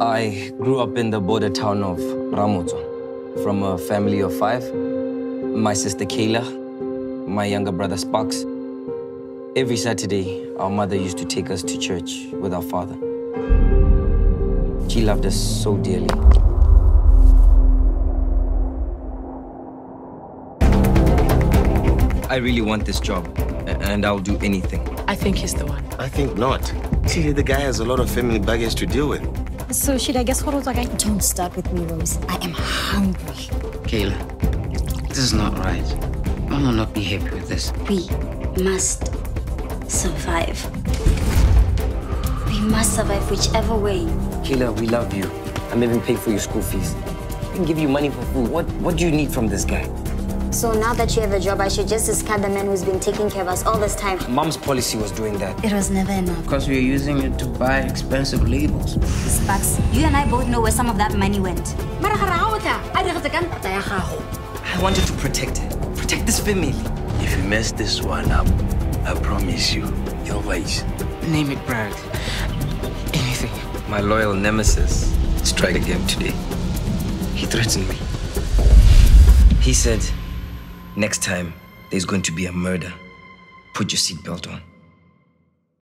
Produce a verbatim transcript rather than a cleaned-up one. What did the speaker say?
I grew up in the border town of Ramotsong from a family of five. My sister Kayla, my younger brother Sparks. Every Saturday, our mother used to take us to church with our father. She loved us so dearly. I really want this job, and I'll do anything. I think he's the one. I think not. See, the guy has a lot of family baggage to deal with. So should I guess what was I? Don't start with me, Rose. I am hungry. Kayla, this is not right. Mom will not be happy with this. We must survive. We must survive whichever way. Kayla, we love you. I'm even paying for your school fees. I can give you money for food. What, what do you need from this guy? So now that you have a job, I should just discard the man who's been taking care of us all this time. Mom's policy was doing that. It was never enough. Because we were using it to buy expensive labels. Sparks, you and I both know where some of that money went. I wanted to protect her. Protect this family. If you mess this one up, I promise you, your ways. Name it Brad. Anything. My loyal nemesis strike again today. He threatened me. He said, next time, there's going to be a murder. Put your seatbelt on.